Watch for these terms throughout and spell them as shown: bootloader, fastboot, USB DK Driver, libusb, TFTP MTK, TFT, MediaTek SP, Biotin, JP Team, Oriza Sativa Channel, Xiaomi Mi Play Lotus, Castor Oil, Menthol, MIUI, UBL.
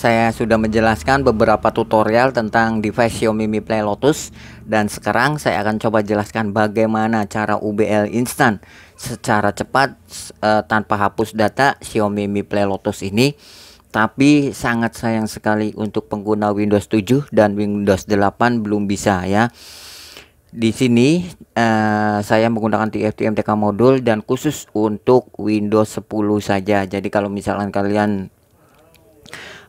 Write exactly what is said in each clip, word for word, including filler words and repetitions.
saya sudah menjelaskan beberapa tutorial tentang device Xiaomi Mi Play Lotus, dan sekarang saya akan coba jelaskan bagaimana cara U B L instan secara cepat e, tanpa hapus data Xiaomi Mi Play Lotus ini. Tapi sangat sayang sekali untuk pengguna Windows tujuh dan Windows delapan belum bisa ya. Di sini eh, saya menggunakan T F T M T K modul dan khusus untuk Windows sepuluh saja. Jadi kalau misalkan kalian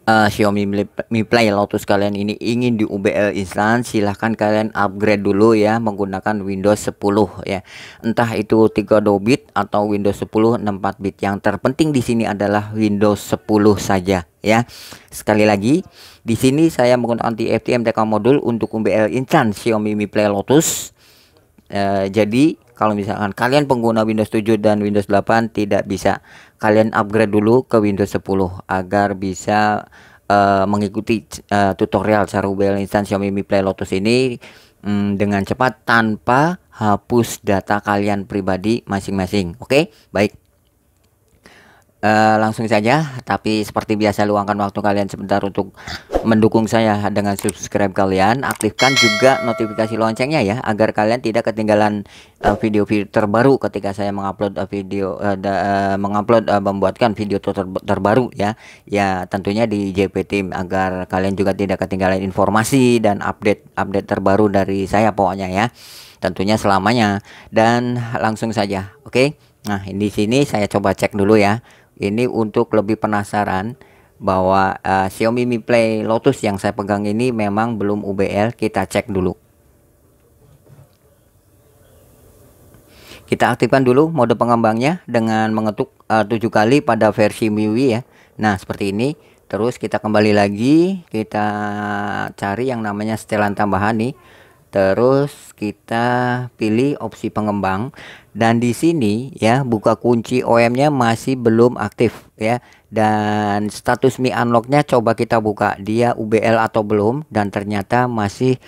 eh, Xiaomi Mi Play Lotus kalian ini ingin di U B L instan, silahkan kalian upgrade dulu ya menggunakan Windows sepuluh ya. Entah itu tiga puluh dua bit atau Windows sepuluh enam puluh empat bit. Yang terpenting di sini adalah Windows sepuluh saja ya. Sekali lagi, di sini saya menggunakan T F T M T K modul untuk U B L instan Xiaomi Mi Play Lotus. E, jadi kalau misalkan kalian pengguna Windows tujuh dan Windows delapan tidak bisa, kalian upgrade dulu ke Windows sepuluh agar bisa e, mengikuti e, tutorial cara U B L instan Xiaomi Mi Play Lotus ini mm, dengan cepat tanpa hapus data kalian pribadi masing-masing. Oke, baik. Uh, langsung saja, tapi seperti biasa luangkan waktu kalian sebentar untuk mendukung saya dengan subscribe kalian, aktifkan juga notifikasi loncengnya ya, agar kalian tidak ketinggalan video-video uh, video terbaru ketika saya mengupload uh, video uh, da, uh, mengupload uh, membuatkan video ter terbaru ya, ya tentunya di J P Team, agar kalian juga tidak ketinggalan informasi dan update-update terbaru dari saya pokoknya ya, tentunya selamanya. Dan langsung saja, oke? Okay? Nah, di sini saya coba cek dulu ya. Ini untuk lebih penasaran bahwa uh, Xiaomi Mi Play Lotus yang saya pegang ini memang belum U B L. Kita cek dulu. Kita aktifkan dulu mode pengembangnya dengan mengetuk uh, tujuh kali pada versi M I U I ya. Nah, seperti ini. Terus kita kembali lagi, kita cari yang namanya setelan tambahan nih. Terus kita pilih opsi pengembang, dan di sini ya buka kunci O M-nya masih belum aktif ya, dan status Mi Unlock-nya coba kita buka dia U B L atau belum, dan ternyata masih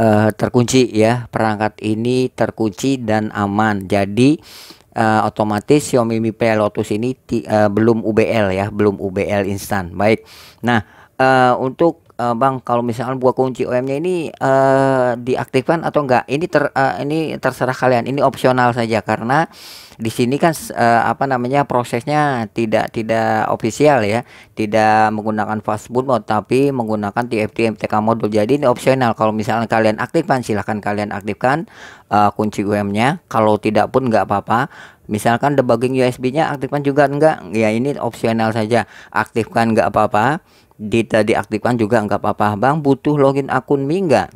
uh, terkunci ya, perangkat ini terkunci dan aman. Jadi uh, otomatis Xiaomi Mi Play Lotus ini uh, belum U B L ya, belum U B L instan. Baik, nah uh, untuk Uh, bang, kalau misalkan buka kunci O M-nya ini uh, diaktifkan atau enggak? Ini ter, uh, ini terserah kalian. Ini opsional saja karena di sini kan uh, apa namanya prosesnya tidak tidak official ya, tidak menggunakan fastboot mode tapi menggunakan T F T M T K modul. Jadi ini opsional. Kalau misalkan kalian aktifkan, silahkan kalian aktifkan uh, kunci O M-nya. Kalau tidak pun enggak apa-apa. Misalkan debugging U S B-nya aktifkan juga enggak? Ya ini opsional saja. Aktifkan enggak apa-apa. Di, diaktifkan juga enggak apa-apa. Bang, butuh login akun Mi enggak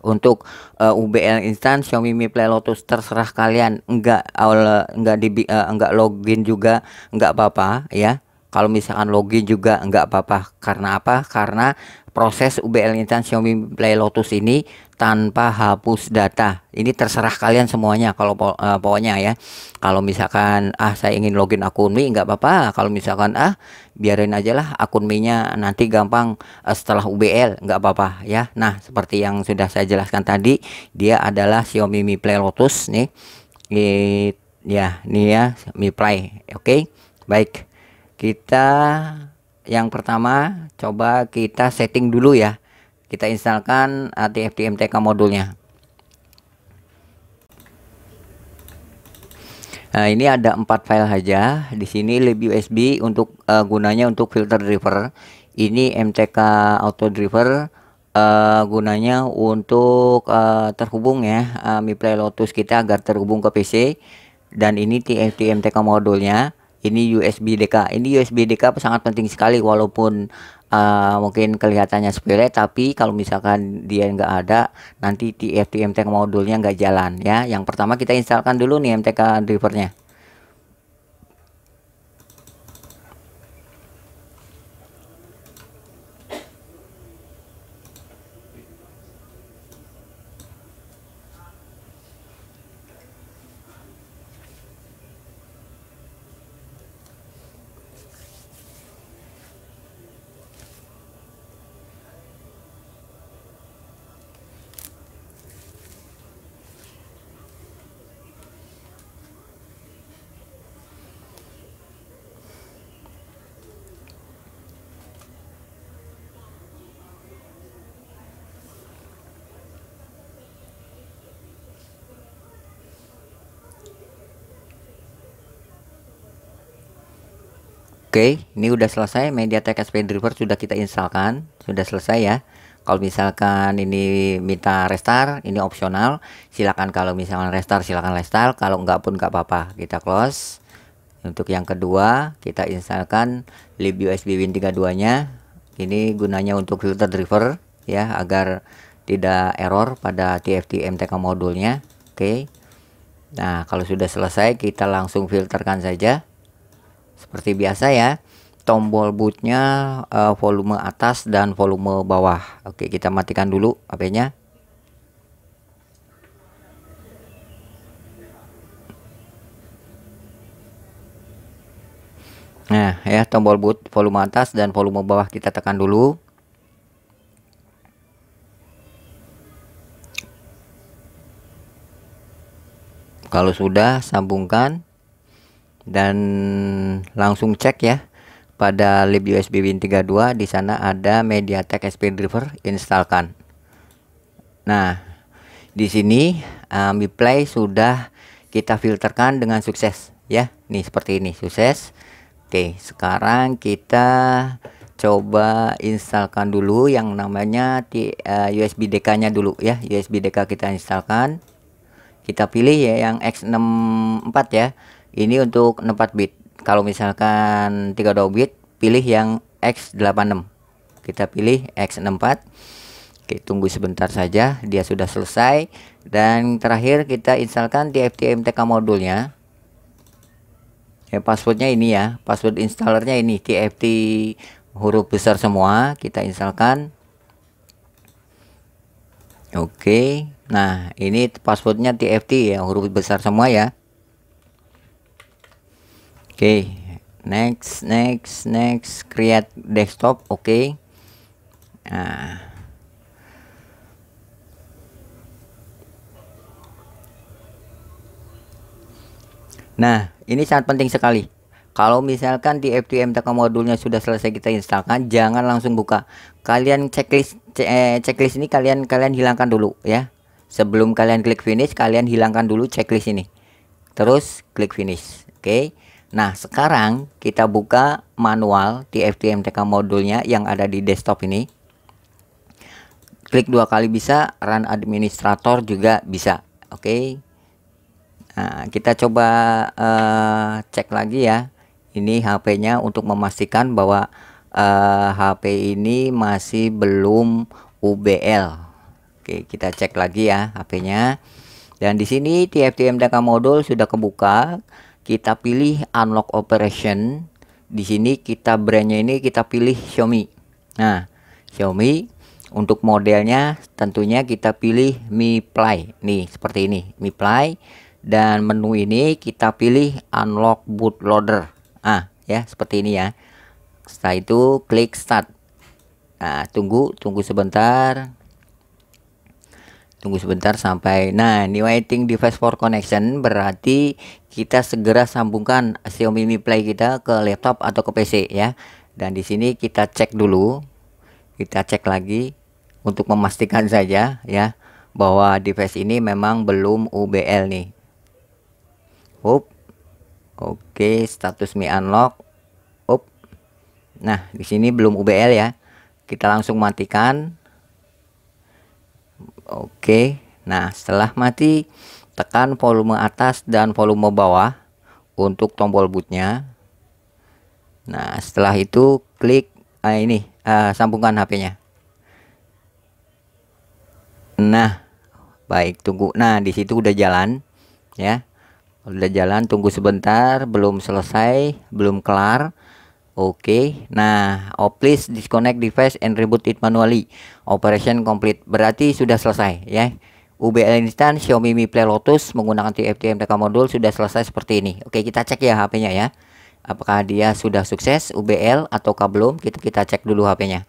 untuk uh, U B L instan Xiaomi Mi Play Lotus? Terserah kalian, enggak awal enggak di uh, enggak login juga enggak apa-apa ya. Kalau misalkan login juga enggak apa-apa. Karena apa? Karena proses U B L instan Xiaomi Mi Play Lotus ini tanpa hapus data. Ini terserah kalian semuanya. Kalau uh, pokoknya ya, kalau misalkan ah saya ingin login akun Mi nggak apa-apa. Kalau misalkan ah biarin aja lah akun Mi-nya nanti gampang uh, setelah U B L nggak apa-apa ya. Nah, seperti yang sudah saya jelaskan tadi, dia adalah Xiaomi Mi Play Lotus nih. It, ya, nih ya Mi Play. Oke, okay? Baik. Kita yang pertama coba kita setting dulu ya. Kita instalkan T F T M T K modulnya. Nah, ini ada empat file saja. Di sini libusb untuk uh, gunanya untuk filter driver. Ini M T K auto driver uh, gunanya untuk uh, terhubung ya uh, Mi Play Lotus kita agar terhubung ke P C. Dan ini T F T M T K modulnya. Ini U S B D K. Ini U S B D K sangat penting sekali, walaupun Uh, mungkin kelihatannya sepele, tapi kalau misalkan dia nggak ada, nanti T F T M T K modulnya nggak jalan ya. Yang pertama kita instalkan dulu nih M T K drivernya. Oke, ini udah selesai. MediaTek S P driver sudah kita installkan, sudah selesai ya. Kalau misalkan ini minta restart, ini opsional. Silakan kalau misalkan restart, silakan restart. Kalau enggak pun enggak apa-apa. Kita close. Untuk yang kedua, kita installkan libusb win tiga puluh dua-nya. Ini gunanya untuk filter driver ya, agar tidak error pada T F T M T K modulnya. Oke. Nah, kalau sudah selesai, kita langsung filterkan saja. Seperti biasa ya. Tombol bootnya uh, volume atas dan volume bawah. Oke, kita matikan dulu H P-nya. Nah ya, tombol boot volume atas dan volume bawah kita tekan dulu. Kalau sudah, sambungkan dan langsung cek ya. Pada libusb win tiga puluh dua di sana ada MediaTek S P driver, installkan. Nah, di sini uh, Mi Play sudah kita filterkan dengan sukses ya. Nih seperti ini, sukses. Oke, sekarang kita coba installkan dulu yang namanya uh, U S B D K-nya dulu ya. U S B D K kita installkan. Kita pilih ya yang X enam puluh empat ya. Ini untuk enam puluh empat bit. Kalau misalkan tiga puluh dua bit, pilih yang X delapan puluh enam. Kita pilih X enam puluh empat. Oke, tunggu sebentar saja, dia sudah selesai. Dan terakhir kita installkan T F T M T K modulnya. Ya, passwordnya ini ya, password installernya ini T F T huruf besar semua. Kita installkan. Oke, nah ini passwordnya T F T ya, huruf besar semua ya. Oke, okay. next, next, next, create desktop. Oke, okay. Nah, nah, ini sangat penting sekali. Kalau misalkan di T F T M T K modulnya sudah selesai kita installkan, jangan langsung buka. Kalian checklist, eh, checklist ini kalian kalian hilangkan dulu ya. Sebelum kalian klik finish, kalian hilangkan dulu checklist ini. Terus klik finish. Oke. Okay. Nah, sekarang kita buka manual T F T M T K modulnya yang ada di desktop ini. Klik dua kali bisa, run administrator juga bisa. Oke. Okay. Nah, kita coba uh, cek lagi ya. Ini H P-nya untuk memastikan bahwa uh, H P ini masih belum U B L. Oke, okay, kita cek lagi ya H P-nya. Dan di sini T F T M T K modul sudah kebuka. Kita pilih unlock operation. Di sini kita brandnya ini kita pilih Xiaomi. Nah, Xiaomi. Untuk modelnya tentunya kita pilih Mi Play. Nih seperti ini, Mi Play. Dan menu ini kita pilih unlock bootloader. Ah ya, seperti ini ya. Setelah itu klik start. Nah, tunggu tunggu sebentar. Tunggu sebentar sampai. Nah, ini waiting device for connection, berarti kita segera sambungkan Xiaomi Mi Play kita ke laptop atau ke P C ya. Dan di sini kita cek dulu. Kita cek lagi untuk memastikan saja ya bahwa device ini memang belum U B L nih. Up. Oke, status Mi unlock. Up. Nah, di sini belum U B L ya. Kita langsung matikan. Oke, nah setelah mati tekan volume atas dan volume bawah untuk tombol bootnya. Nah setelah itu klik ah, ini ah, sambungkan H P-nya. Nah baik, tunggu. Nah di situ udah jalan ya, udah jalan. Tunggu sebentar, belum selesai, belum kelar. Oke, okay. Nah, oh please disconnect device and reboot it manually. Operation complete, berarti sudah selesai ya. U B L instan Xiaomi Mi Play Lotus menggunakan T F T M T K modul sudah selesai seperti ini. Oke, okay, kita cek ya H P-nya ya. Apakah dia sudah sukses U B L ataukah belum? Kita kita cek dulu H P-nya.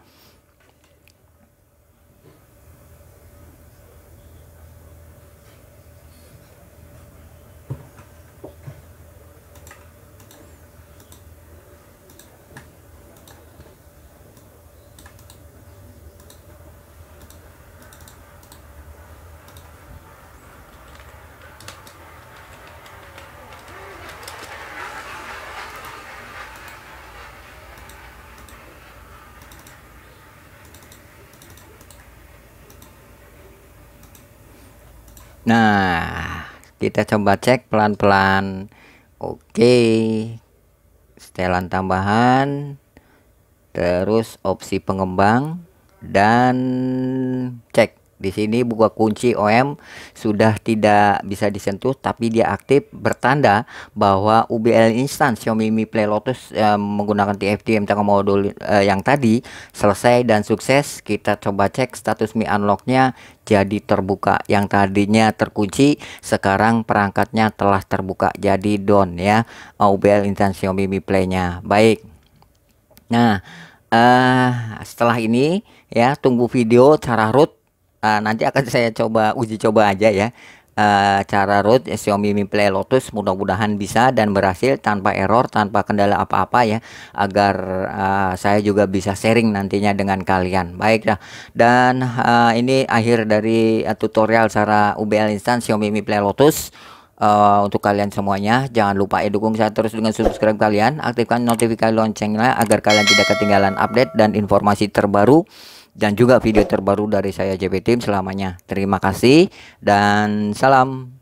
Nah, kita coba cek pelan-pelan. Oke, setelan tambahan, terus opsi pengembang, dan cek. Di sini buka kunci O M sudah tidak bisa disentuh, tapi dia aktif, bertanda bahwa U B L instan Xiaomi Mi Play Lotus eh, menggunakan T F T M T K modul eh, yang tadi selesai dan sukses. Kita coba cek status Mi Unlock-nya, jadi terbuka. Yang tadinya terkunci, sekarang perangkatnya telah terbuka, jadi down ya U B L instan Xiaomi Mi Play-nya. Baik. Nah, eh, setelah ini ya tunggu video cara root. Uh, nanti akan saya coba uji coba aja ya uh, cara root ya, Xiaomi Mi Play Lotus, mudah-mudahan bisa dan berhasil tanpa error, tanpa kendala apa-apa ya, agar uh, saya juga bisa sharing nantinya dengan kalian. Baik dah, dan uh, ini akhir dari uh, tutorial cara U B L instan Xiaomi Mi Play Lotus. Uh, untuk kalian semuanya, jangan lupa ya dukung saya terus dengan subscribe kalian, aktifkan notifikasi loncengnya agar kalian tidak ketinggalan update dan informasi terbaru dan juga video terbaru dari saya J P Team selamanya. Terima kasih dan salam.